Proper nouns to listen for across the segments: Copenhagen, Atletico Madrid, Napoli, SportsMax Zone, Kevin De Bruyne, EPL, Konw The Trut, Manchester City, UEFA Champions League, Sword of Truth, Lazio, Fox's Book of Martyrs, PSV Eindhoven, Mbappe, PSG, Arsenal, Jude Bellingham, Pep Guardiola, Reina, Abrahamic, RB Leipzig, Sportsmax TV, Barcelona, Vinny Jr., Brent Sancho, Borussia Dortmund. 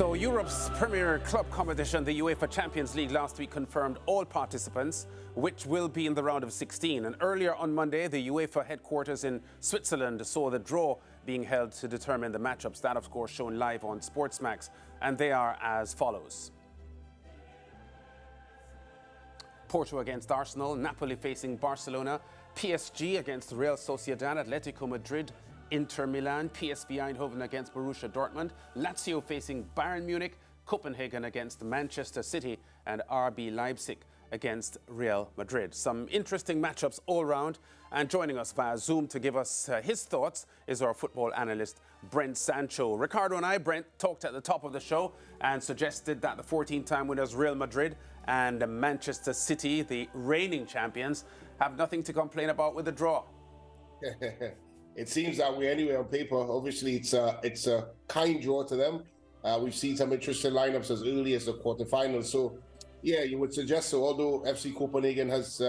So Europe's premier club competition, the UEFA Champions League, last week confirmed all participants, which will be in the round of 16. And earlier on Monday, the UEFA headquarters in Switzerland saw the draw being held to determine the matchups. That, of course, shown live on SportsMax, and they are as follows. Porto against Arsenal, Napoli facing Barcelona, PSG against Real Sociedad, Atletico Madrid, Inter Milan, PSV Eindhoven against Borussia Dortmund, Lazio facing Bayern Munich, Copenhagen against Manchester City, and RB Leipzig against Real Madrid. Some interesting matchups all round, and joining us via Zoom to give us his thoughts is our football analyst, Brent Sancho. Ricardo and I, Brent, talked at the top of the show and suggested that the 14-time winners Real Madrid and Manchester City, the reigning champions, have nothing to complain about with the draw. It seems that way anyway on paper. Obviously, it's a kind draw to them. We've seen some interesting lineups as early as the quarterfinals. So, yeah, you would suggest so. Although FC Copenhagen has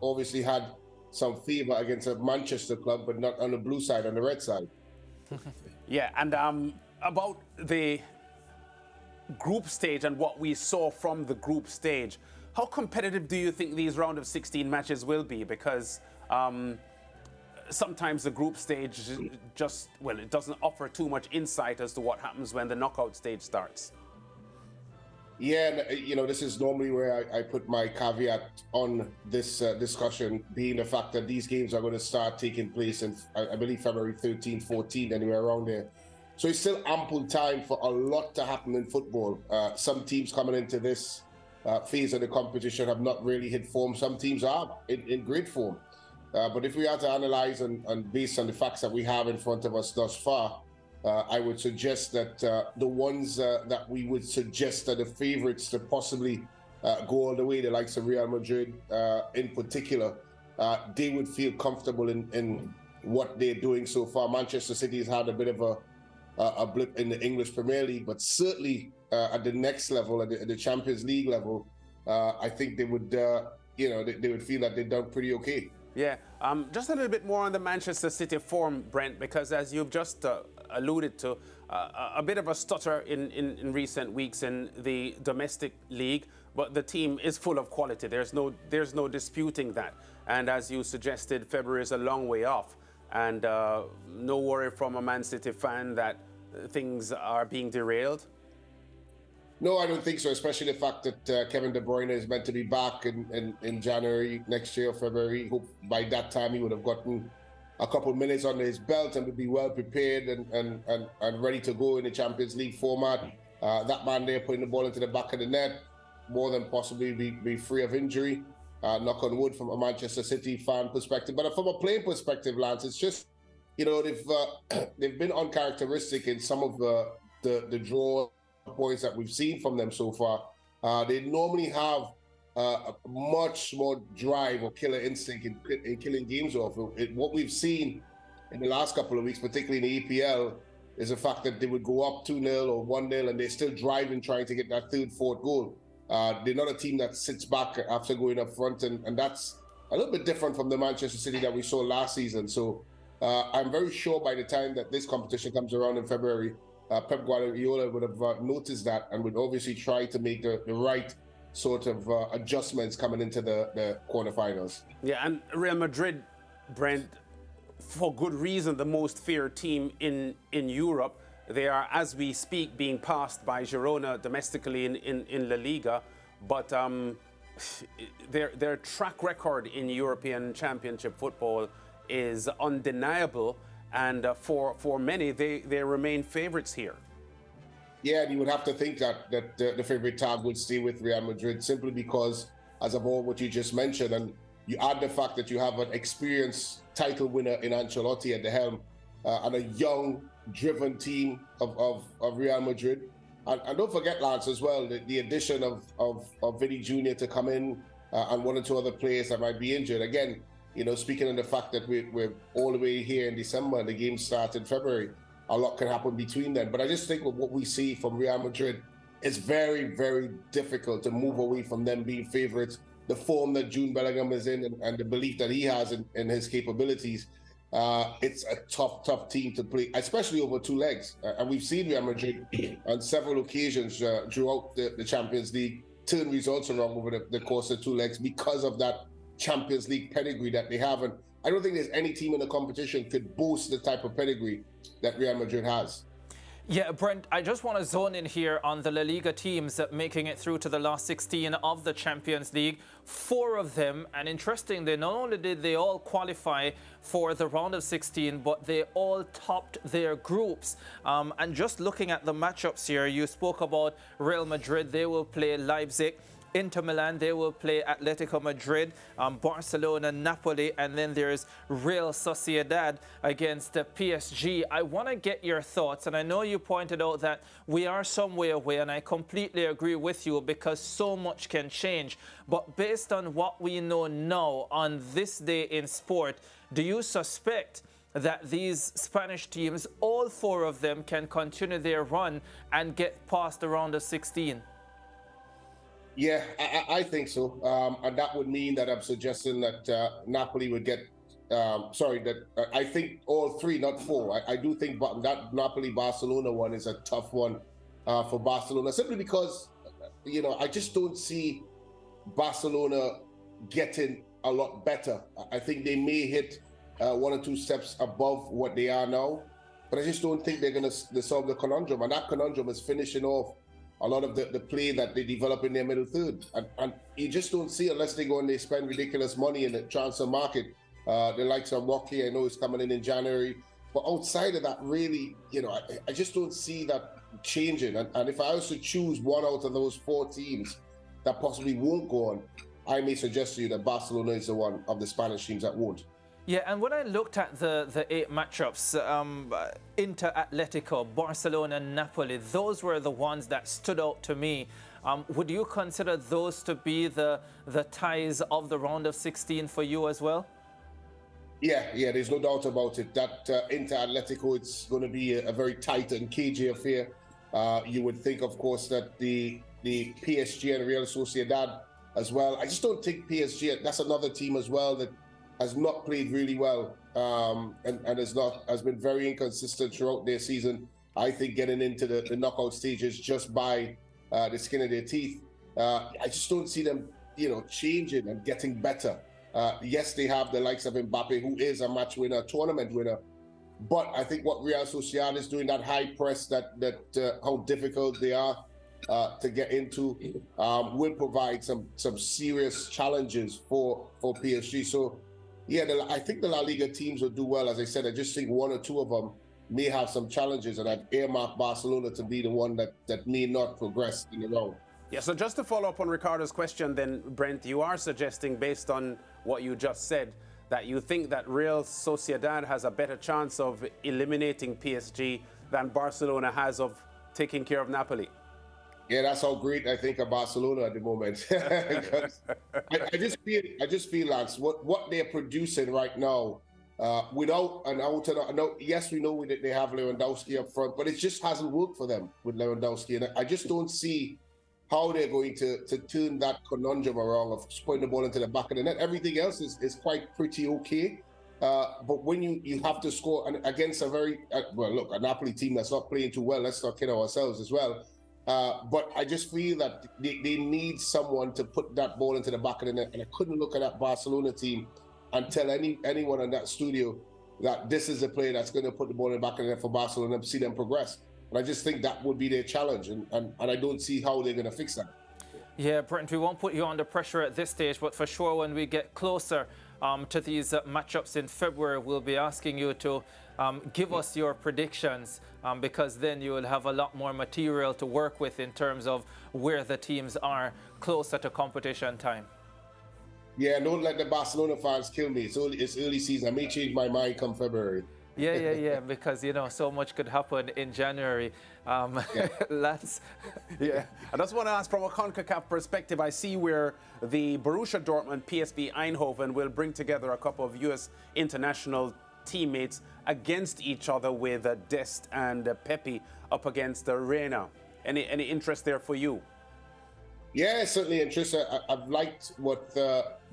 obviously had some fever against a Manchester club, but not on the blue side, on the red side. Yeah, and about the group stage and what we saw from the group stage, how competitive do you think these round of 16 matches will be? Because sometimes the group stage just, well, it doesn't offer too much insight as to what happens when the knockout stage starts. Yeah, you know, this is normally where I put my caveat on this discussion, being the fact that these games are going to start taking place in, I believe, February 13, 14, anywhere around there. So it's still ample time for a lot to happen in football. Some teams coming into this phase of the competition have not really hit form. Some teams are in great form. But if we are to analyze and based on the facts that we have in front of us thus far, I would suggest that the ones that we would suggest are the favorites to possibly go all the way, the likes of Real Madrid in particular, they would feel comfortable in what they're doing so far. Manchester City has had a bit of a blip in the English Premier League, but certainly at the next level, at the Champions League level, I think they would, you know, they would feel that they've done pretty okay. Yeah, just a little bit more on the Manchester City form, Brent, because as you've just alluded to, a bit of a stutter in recent weeks in the domestic league, but the team is full of quality. There's no disputing that. And as you suggested, February is a long way off, and no worry from a Man City fan that things are being derailed. No, I don't think so, especially the fact that Kevin De Bruyne is meant to be back in January next year, February. Hope by that time he would have gotten a couple of minutes under his belt and would be well prepared and ready to go in the Champions League format. That man there putting the ball into the back of the net, more than possibly be free of injury. Knock on wood from a Manchester City fan perspective. But from a playing perspective, Lance, it's just, you know, they've been uncharacteristic in some of the draw points that we've seen from them so far. They normally have a much more drive or killer instinct in killing games off. What we've seen in the last couple of weeks, particularly in the EPL, is the fact that they would go up 2-0 or 1-0 and they're still driving, trying to get that third, fourth goal. They're not a team that sits back after going up front, and that's a little bit different from the Manchester City that we saw last season. So I'm very sure by the time that this competition comes around in February, Pep Guardiola would have noticed that and would obviously try to make the right sort of adjustments coming into the quarterfinals. Yeah, and Real Madrid, Brent, for good reason, the most feared team in Europe. They are, as we speak, being passed by Girona domestically in La Liga, but their track record in European Championship football is undeniable. And for many, they remain favorites here. Yeah, and you would have to think that the favorite tag would stay with Real Madrid simply because, as of all what you just mentioned, and you add the fact that you have an experienced title winner in Ancelotti at the helm and a young, driven team of Real Madrid. And don't forget, Lance, as well, the addition of Vinny Jr. to come in and one or two other players that might be injured. Again, you know, speaking of the fact that we're all the way here in December and the game starts in February, a lot can happen between then. But I just think what we see from Real Madrid, it's very, very difficult to move away from them being favorites. The form that Jude Bellingham is in and the belief that he has in his capabilities, It's a tough team to play, especially over two legs. And we've seen Real Madrid on several occasions throughout the Champions League turn results around over the course of two legs because of that Champions League pedigree that they have. And I don't think there's any team in the competition could boast the type of pedigree that Real Madrid has. Yeah, Brent, I just want to zone in here on the La Liga teams making it through to the last 16 of the Champions League. 4 of them, and interestingly, not only did they all qualify for the round of 16, but they all topped their groups. And just looking at the matchups here, you spoke about Real Madrid. They will play Leipzig. Inter Milan, they will play Atletico Madrid, Barcelona, Napoli, and then there's Real Sociedad against the PSG. I want to get your thoughts, and I know you pointed out that we are some way away, and I completely agree with you because so much can change. But based on what we know now on this day in sport, do you suspect that these Spanish teams, all 4 of them, can continue their run and get past the round of 16? Yeah, I think so, and that would mean that I'm suggesting that Napoli would get. I think all 3, not 4. I do think that Napoli-Barcelona one is a tough one for Barcelona, simply because, you know, I just don't see Barcelona getting a lot better. I think they may hit 1 or 2 steps above what they are now, but I just don't think they're going to solve the conundrum, and that conundrum is finishing off a lot of the play that they develop in their middle third. And you just don't see, unless they go and they spend ridiculous money in the transfer market, the likes of Rocky, I know is coming in January. But outside of that, really, you know, I just don't see that changing. And if I was to choose one out of those 4 teams that possibly won't go on, I may suggest to you that Barcelona is the one of the Spanish teams that won't. Yeah, and when I looked at the 8 matchups, Inter, Atletico, Barcelona, Napoli, those were the ones that stood out to me. Would you consider those to be the ties of the round of 16 for you as well? Yeah, there's no doubt about it. That Inter, Atletico, it's going to be a very tight and cagey affair. You would think, of course, that the PSG and Real Sociedad as well. I just don't think PSG, that's another team as well that has not played really well and has been very inconsistent throughout their season. I think getting into the knockout stages just by the skin of their teeth. I just don't see them, you know, changing and getting better. Yes, they have the likes of Mbappe, who is a match winner, tournament winner. But I think what Real Sociedad is doing, that high press, that how difficult they are to get into, will provide some serious challenges for PSG. So, yeah, I think the La Liga teams will do well. As I said, I just think 1 or 2 of them may have some challenges, and I've earmarked Barcelona to be the one that may not progress in the round. Yeah, so just to follow up on Ricardo's question then, Brent, you are suggesting, based on what you just said, that you think that Real Sociedad has a better chance of eliminating PSG than Barcelona has of taking care of Napoli. Yeah, that's how great I think of Barcelona at the moment. I just feel, Lance, what they're producing right now, without an out-and-out, yes, we know that they have Lewandowski up front, but it just hasn't worked for them with Lewandowski. And I just don't see how they're going to turn that conundrum around of putting the ball into the back of the net. Everything else is quite pretty okay. But when you have to score against a very, well, look, a Napoli team that's not playing too well, let's not kid ourselves as well. But I just feel that they need someone to put that ball into the back of the net. And I couldn't look at that Barcelona team and tell anyone in that studio that this is a player that's going to put the ball in the back of the net for Barcelona and see them progress. And I just think that would be their challenge. And I don't see how they're going to fix that. Yeah, Brent, we won't put you under pressure at this stage, but for sure when we get closer to these matchups in February, we'll be asking you to give us your predictions, because then you will have a lot more material to work with in terms of where the teams are closer to competition time. Yeah, don't let the Barcelona fans kill me. It's early season. I may change my mind come February. Yeah, because, you know, so much could happen in January. Yeah, I just want to ask, from a CONCACAF perspective, I see where the Borussia Dortmund PSV Eindhoven will bring together a couple of U.S. international teammates against each other, with Dest and Pepe up against Reina. Any interest there for you? Yeah, certainly interest. I've liked what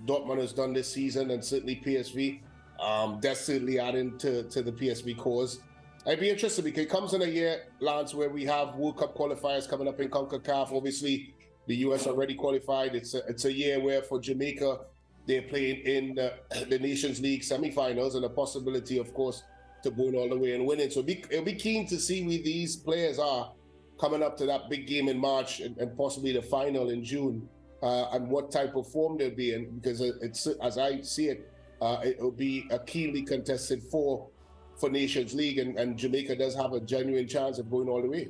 Dortmund has done this season, and certainly PSV. desperately adding to the PSV cause. I'd be interested because it comes in a year, Lance, where we have World Cup qualifiers coming up in CONCACAF. Obviously, the US already qualified. It's a year where for Jamaica, they're playing in the Nations League semifinals, and a possibility, of course, to going all the way and winning. So it'll be keen to see where these players are coming up to that big game in March and possibly the final in June, and what type of form they'll be in, because it's, as I see it, it'll be a keenly contested for Nations League, and Jamaica does have a genuine chance of going all the way.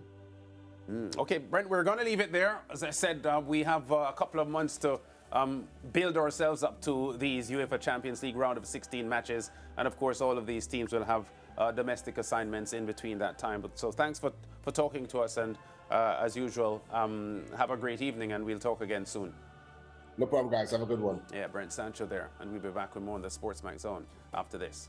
Okay, Brent, we're going to leave it there. As I said, we have a couple of months to build ourselves up to these UEFA Champions League round of 16 matches, and of course all of these teams will have domestic assignments in between that time. But so thanks for talking to us, and as usual, have a great evening, and we'll talk again soon. No problem, guys. Have a good one. Yeah, Brent Sancho there, and we'll be back with more on the SportsMax Zone after this.